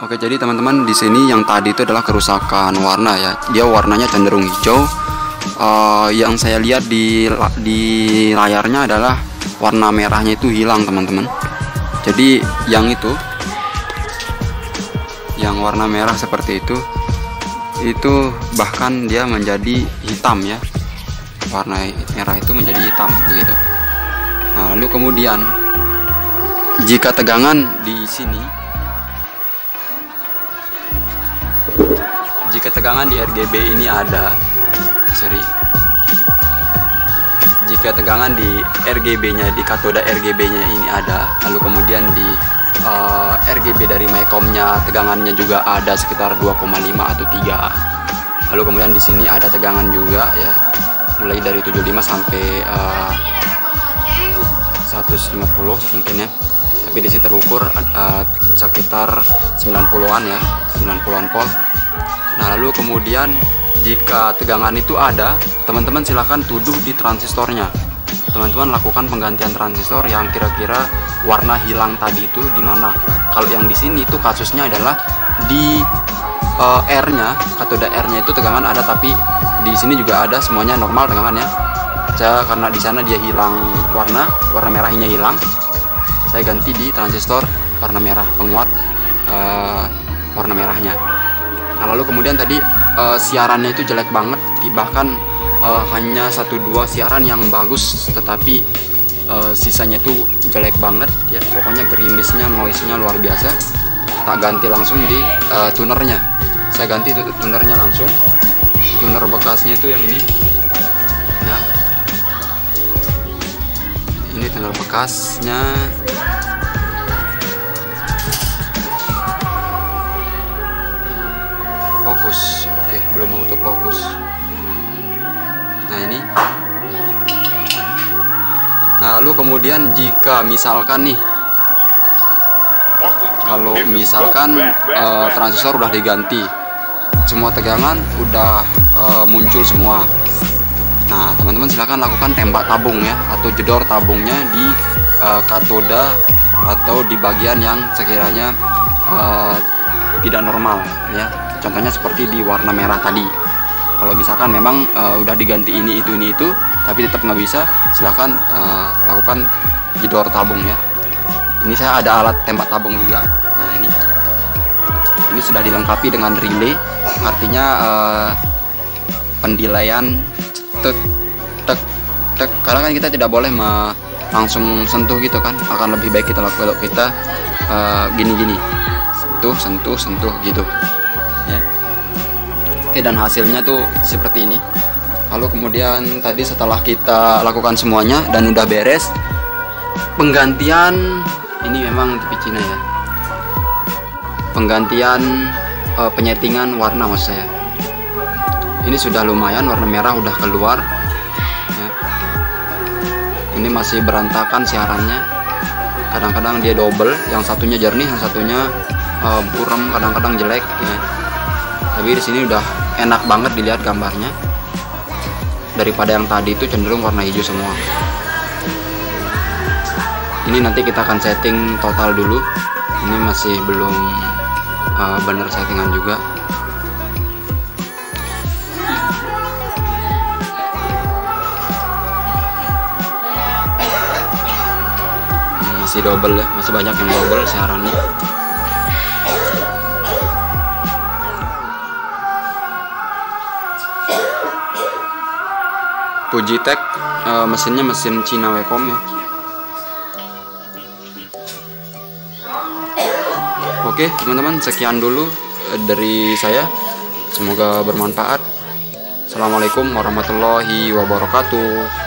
Oke, jadi teman-teman di sini yang tadi itu adalah kerusakan warna ya. Dia warnanya cenderung hijau. Yang saya lihat di layarnya adalah warna merahnya itu hilang, teman-teman. Jadi yang itu, yang warna merah seperti itu bahkan dia menjadi hitam ya. Warna merah itu menjadi hitam begitu. Nah, lalu kemudian jika tegangan di sini, jika tegangan di RGB ini ada, jika tegangan di RGB-nya, di katoda RGB-nya ini ada, lalu kemudian di RGB dari Micom-nya tegangannya juga ada sekitar 2,5 atau 3A. Lalu kemudian di sini ada tegangan juga ya, mulai dari 75 sampai 150 mungkin ya. Tapi di sini terukur sekitar 90-an ya, 90-an volt. Nah, lalu kemudian jika tegangan itu ada, teman-teman silahkan tuduh di transistornya. Teman-teman lakukan penggantian transistor yang kira-kira warna hilang tadi itu di mana. Kalau yang di sini itu kasusnya adalah di R-nya, katoda R-nya itu tegangan ada, tapi di sini juga ada, semuanya normal tegangannya. Saya karena di sana dia hilang warna merahnya hilang. Saya ganti di transistor warna merah penguat warna merahnya. Nah, lalu kemudian tadi siarannya itu jelek banget, bahkan hanya 1-2 siaran yang bagus, tetapi sisanya itu jelek banget ya. Pokoknya gerimisnya, noise-nya luar biasa. Tak ganti langsung di tunernya. Saya ganti tunernya langsung. Tuner bekasnya itu yang ini ya. Ini tuner bekasnya. Fokus, oke, belum mau fokus. Nah ini. Nah, lalu kemudian jika misalkan nih, kalau misalkan transistor udah diganti, semua tegangan udah muncul semua. Nah, teman-teman silahkan lakukan tembak tabung ya, atau jedor tabungnya di katoda atau di bagian yang sekiranya tidak normal ya. Contohnya seperti di warna merah tadi. Kalau misalkan memang udah diganti ini itu tapi tetap nggak bisa, silahkan lakukan jedor tabung ya. Ini saya ada alat tembak tabung juga. Nah ini, ini sudah dilengkapi dengan relay, artinya penilaian tek tek tek. Karena kan kita tidak boleh langsung sentuh gitu kan, akan lebih baik kita lakukan kita gini-gini, sentuh gitu. Oke, dan hasilnya tuh seperti ini. Lalu kemudian tadi setelah kita lakukan semuanya dan udah beres penggantian, ini memang tipe Cina ya, penggantian penyetingan warna maksud saya. Ini sudah lumayan, warna merah udah keluar ya. Ini masih berantakan siarannya, kadang-kadang dia double, yang satunya jernih, yang satunya buram, kadang-kadang jelek ya. Tapi di sini udah enak banget dilihat gambarnya, daripada yang tadi itu cenderung warna hijau semua. Ini nanti kita akan setting total dulu. Ini masih belum bener settingan juga. Masih double ya, masih banyak yang double siarannya. Fujitech, mesinnya mesin Cina Wacom ya. Oke teman-teman, sekian dulu dari saya, semoga bermanfaat. Assalamualaikum warahmatullahi wabarakatuh.